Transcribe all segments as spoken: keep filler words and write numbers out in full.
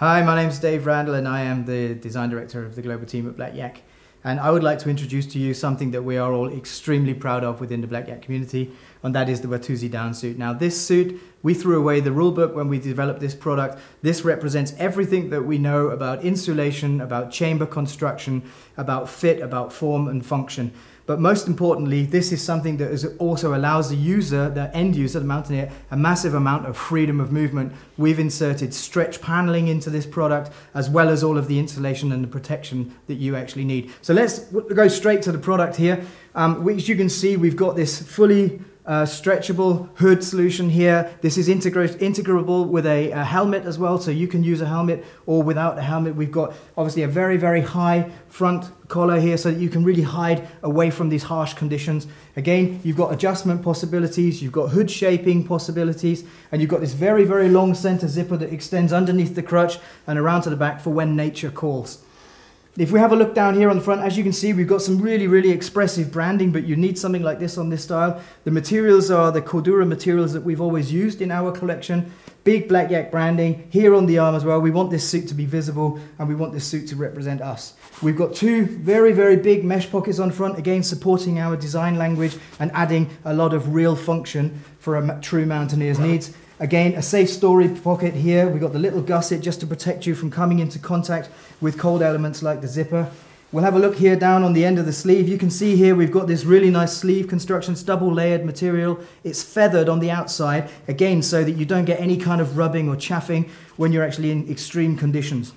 Hi, my name's Dave Randall and I am the design director of the global team at BlackYak. And I would like to introduce to you something that we are all extremely proud of within the BlackYak community, and that is the Watusi Down suit. Now this suit, we threw away the rule book when we developed this product. This represents everything that we know about insulation, about chamber construction, about fit, about form and function. But most importantly, this is something that is also allows the user, the end user, the mountaineer, a massive amount of freedom of movement. We've inserted stretch paneling into this product, as well as all of the insulation and the protection that you actually need. So let's go straight to the product here. Um, which you can see, we've got this fully Uh, stretchable hood solution here. This is integrable with a, a helmet as well, so you can use a helmet or without a helmet. We've got obviously a very, very high front collar here so that you can really hide away from these harsh conditions. Again, you've got adjustment possibilities, you've got hood shaping possibilities, and you've got this very, very long center zipper that extends underneath the crutch and around to the back for when nature calls. If we have a look down here on the front, as you can see, we've got some really, really expressive branding, but you need something like this on this style. The materials are the Cordura materials that we've always used in our collection. Big BlackYak branding here on the arm as well. We want this suit to be visible and we want this suit to represent us. We've got two very, very big mesh pockets on front, again supporting our design language and adding a lot of real function for a true mountaineer's needs. Again, a safe storage pocket here. We've got the little gusset just to protect you from coming into contact with cold elements like the zipper. We'll have a look here down on the end of the sleeve. You can see here we've got this really nice sleeve construction, double layered material. It's feathered on the outside, again, so that you don't get any kind of rubbing or chaffing when you're actually in extreme conditions.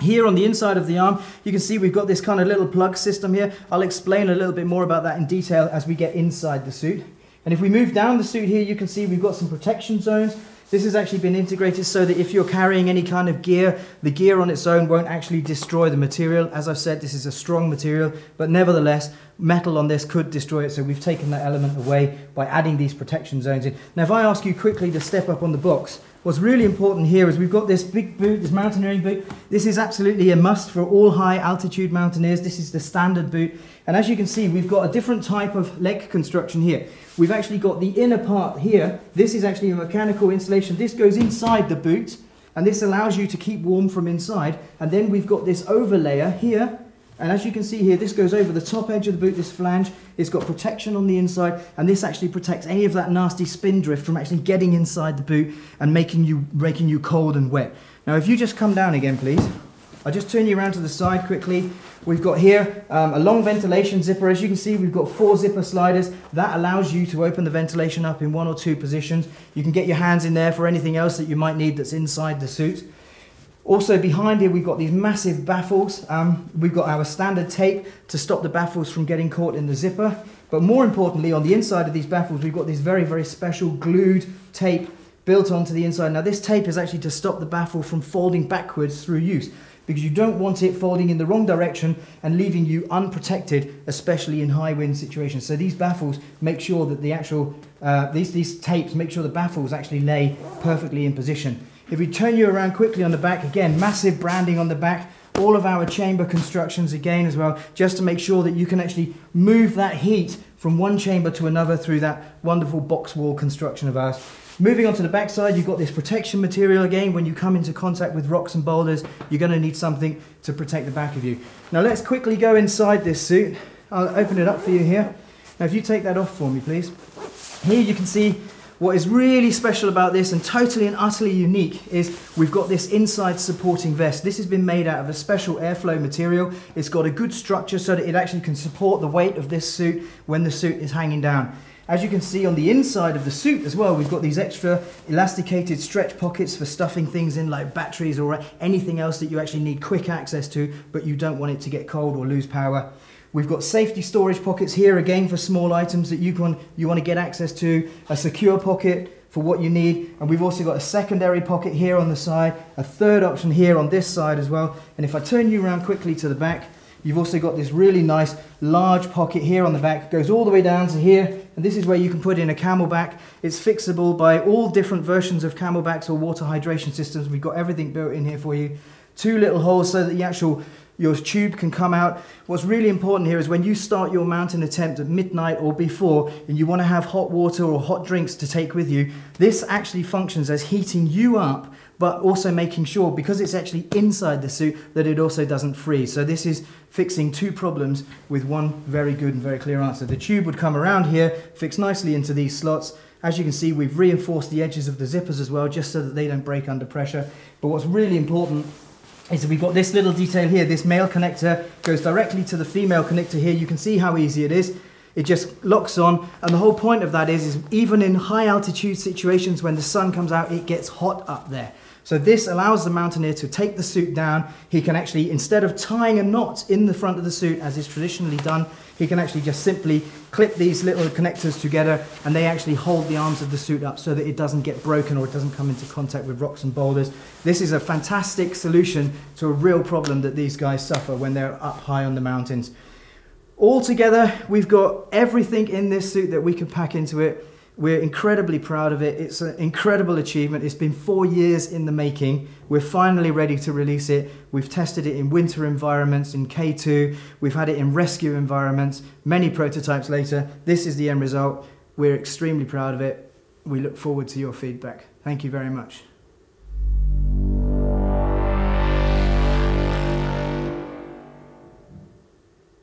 Here on the inside of the arm, you can see we've got this kind of little plug system here. I'll explain a little bit more about that in detail as we get inside the suit. And if we move down the suit here, you can see we've got some protection zones. This has actually been integrated so that if you're carrying any kind of gear, the gear on its own won't actually destroy the material. As I've said, this is a strong material, but nevertheless, metal on this could destroy it. So we've taken that element away by adding these protection zones in. Now, if I ask you quickly to step up on the box, what's really important here is we've got this big boot, this mountaineering boot. This is absolutely a must for all high altitude mountaineers. This is the standard boot. And as you can see, we've got a different type of leg construction here. We've actually got the inner part here. This is actually a mechanical insulation. This goes inside the boot and this allows you to keep warm from inside. And then we've got this over layer here. And as you can see here, this goes over the top edge of the boot, this flange. It's got protection on the inside, and this actually protects any of that nasty spin drift from actually getting inside the boot and making you, making you cold and wet. Now, if you just come down again, please. I'll just turn you around to the side quickly. We've got here um, a long ventilation zipper. As you can see, we've got four zipper sliders. That allows you to open the ventilation up in one or two positions. You can get your hands in there for anything else that you might need that's inside the suit. Also behind here, we've got these massive baffles. Um, we've got our standard tape to stop the baffles from getting caught in the zipper. But more importantly, on the inside of these baffles, we've got this very, very special glued tape built onto the inside. Now this tape is actually to stop the baffle from folding backwards through use, because you don't want it folding in the wrong direction and leaving you unprotected, especially in high wind situations. So these baffles make sure that the actual, uh, these, these tapes make sure the baffles actually lay perfectly in position. If we turn you around quickly on the back, again, massive branding on the back, all of our chamber constructions again as well, just to make sure that you can actually move that heat from one chamber to another through that wonderful box wall construction of ours. Moving on to the backside, you've got this protection material again. When you come into contact with rocks and boulders, you're going to need something to protect the back of you. Now let's quickly go inside this suit. I'll open it up for you here. Now if you take that off for me, please. Here you can see what is really special about this and totally and utterly unique is we've got this inside supporting vest. This has been made out of a special airflow material. It's got a good structure so that it actually can support the weight of this suit when the suit is hanging down. As you can see on the inside of the suit as well, we've got these extra elasticated stretch pockets for stuffing things in like batteries or anything else that you actually need quick access to, but you don't want it to get cold or lose power. We've got safety storage pockets here again for small items that you can you want to get access to, a secure pocket for what you need, and we've also got a secondary pocket here on the side, a third option here on this side as well. And if I turn you around quickly to the back, you've also got this really nice large pocket here on the back, goes all the way down to here, and this is where you can put in a Camelback. It's fixable by all different versions of Camelbacks or water hydration systems. We've got everything built in here for you. Two little holes so that the actual your tube can come out. What's really important here is when you start your mountain attempt at midnight or before, and you want to have hot water or hot drinks to take with you, this actually functions as heating you up, but also making sure, because it's actually inside the suit, that it also doesn't freeze. So this is fixing two problems with one very good and very clear answer. The tube would come around here, fix nicely into these slots. As you can see, we've reinforced the edges of the zippers as well, just so that they don't break under pressure. But what's really important is that we've got this little detail here. This male connector goes directly to the female connector here. You can see how easy it is. It just locks on, and the whole point of that is, is even in high altitude situations, when the sun comes out, it gets hot up there. So this allows the mountaineer to take the suit down. He can actually, instead of tying a knot in the front of the suit as is traditionally done, he can actually just simply clip these little connectors together, and they actually hold the arms of the suit up so that it doesn't get broken or it doesn't come into contact with rocks and boulders. This is a fantastic solution to a real problem that these guys suffer when they're up high on the mountains. Altogether, we've got everything in this suit that we can pack into it. We're incredibly proud of it. It's an incredible achievement. It's been four years in the making. We're finally ready to release it. We've tested it in winter environments, in K two. We've had it in rescue environments, many prototypes later. This is the end result. We're extremely proud of it. We look forward to your feedback. Thank you very much.